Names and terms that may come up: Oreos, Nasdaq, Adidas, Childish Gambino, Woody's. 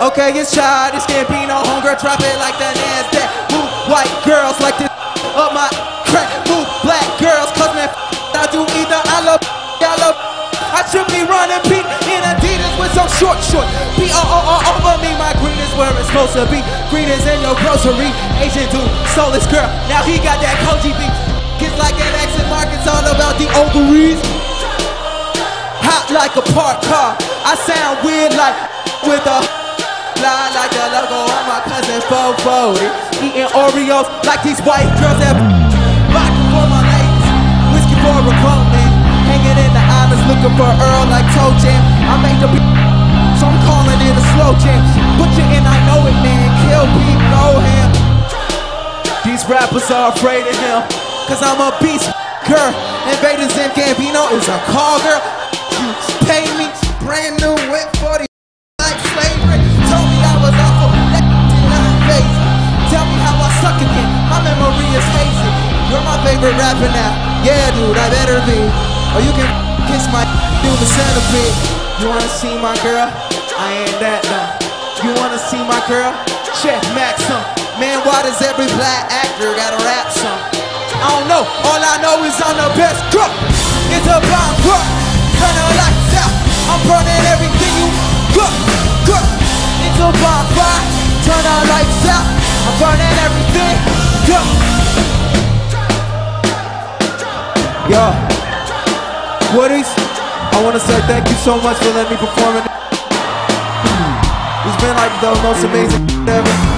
Okay, it's Childish Gambino, homegirl, drop it like the Nasdaq. Move white girls like this up my crack. Move black girls, cause man, I do either. I love, I should be running beat in Adidas with some short. Be all over me, my green is where it's supposed to be. Green is in your grocery. Asian dude stole this girl, now he got that Koji beat. It's like an exit mark, it's all about the ovaries. Hot like a parked car, I sound weird like with a... fly like the logo on my cousin Fofo. Eating Oreos like these white girls that rockin' for my ladies, whiskey for a grown man, hanging in the islands looking for Earl like Toe Jam. I make the beat, so I'm calling it a slow jam. Butcher and I know it, man. Kill Pete, no him. These rappers are afraid of him, cause I'm a beast girl. Invading Zim Gambino is a call girl. You pay me brand new whip for the like slavery. You're my favorite rapper now, yeah dude, I better be. Or you can kiss my do the centipede. You wanna see my girl? I ain't that dumb. You wanna see my girl? Check Maxim. Man, why does every black actor gotta rap some? I don't know, all I know is I'm the best crook. It's a bomb crook, turn the lights out. I'm burning everything you cook. It's a bomb fire, turn the lights out. I'm burning everything Yo, Woody's, I want to say thank you so much for letting me perform. It's been like the most amazing ever.